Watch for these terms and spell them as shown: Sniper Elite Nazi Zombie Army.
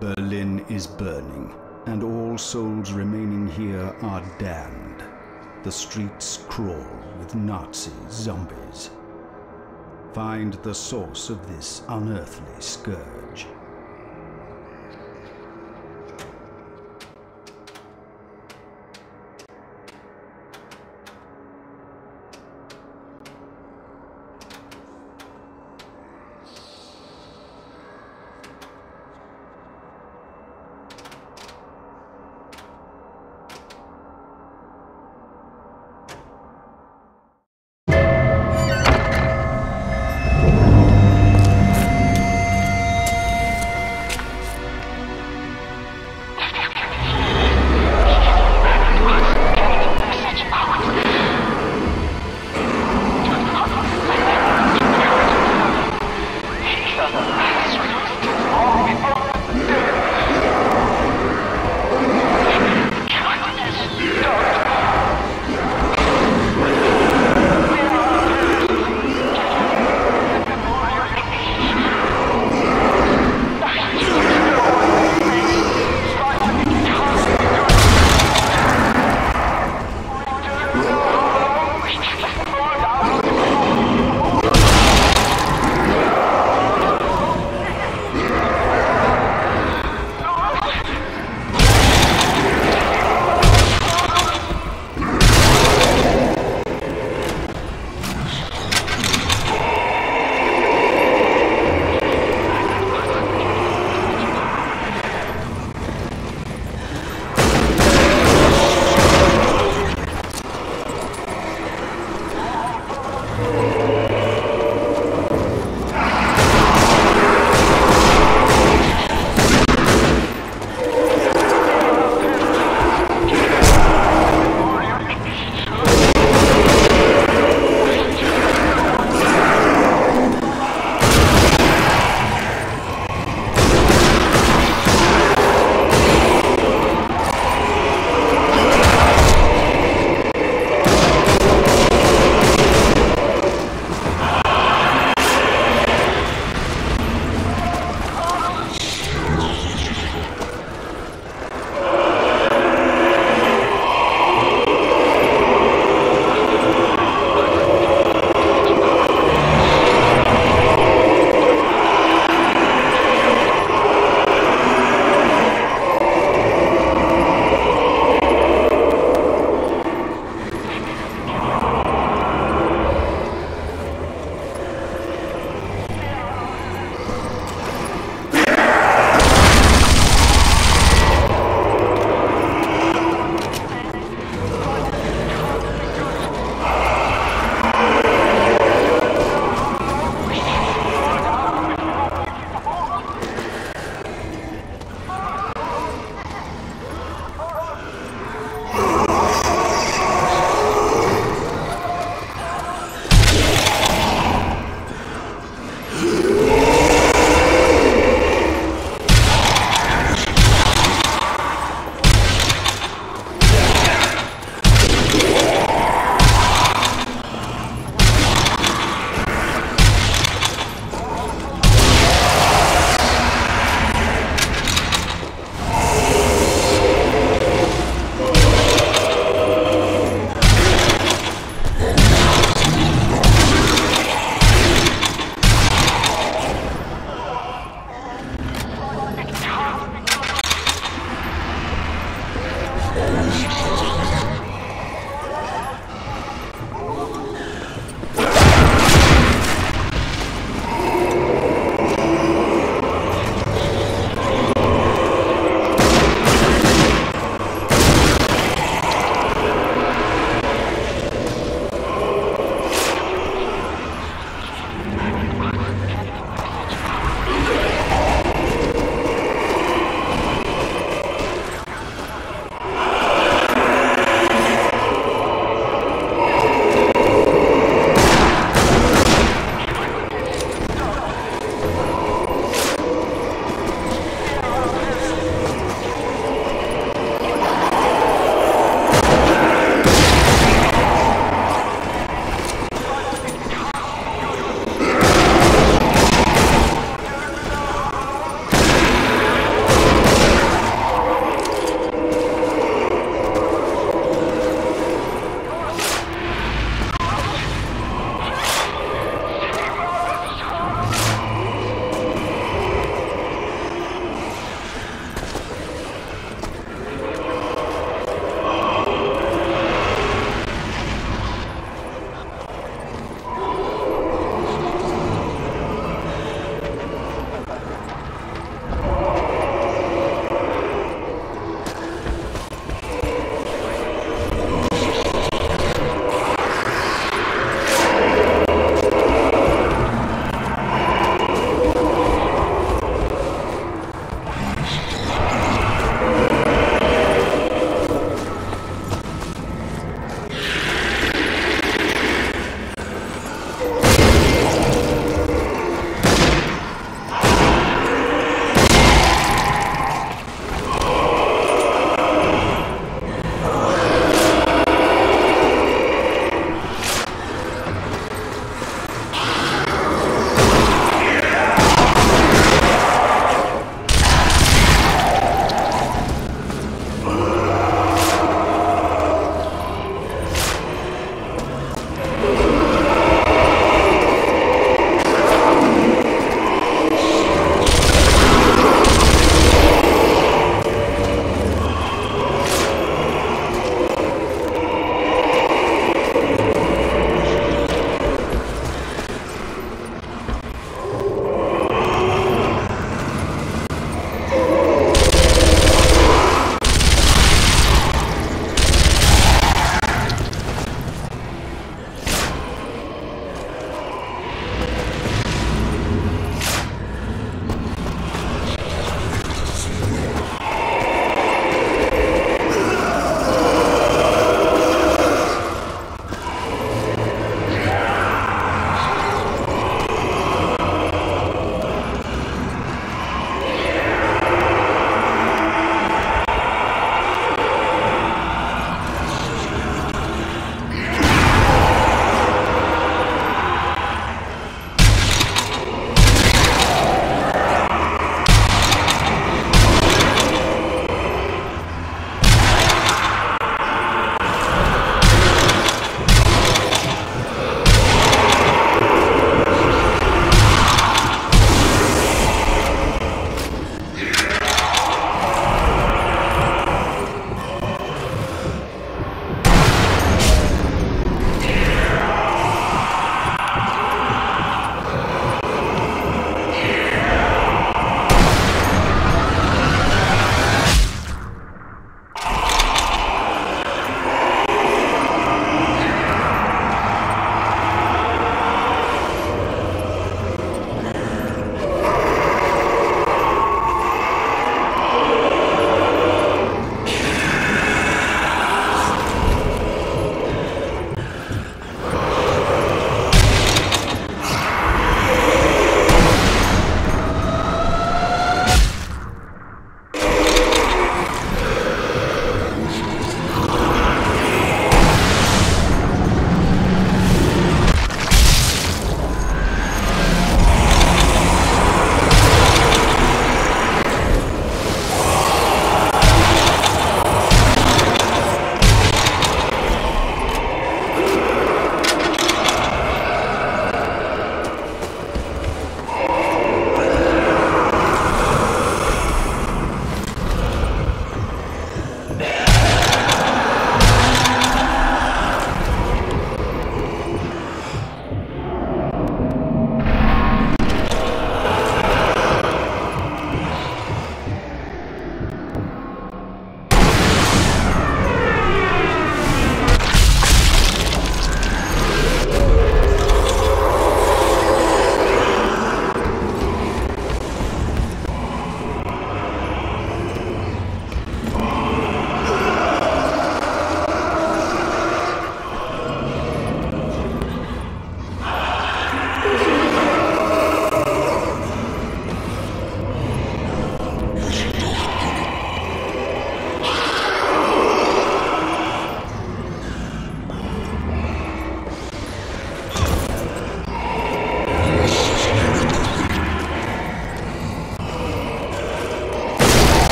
Berlin is burning, and all souls remaining here are damned. The streets crawl with Nazi zombies. Find the source of this unearthly scourge.